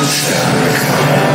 Monster.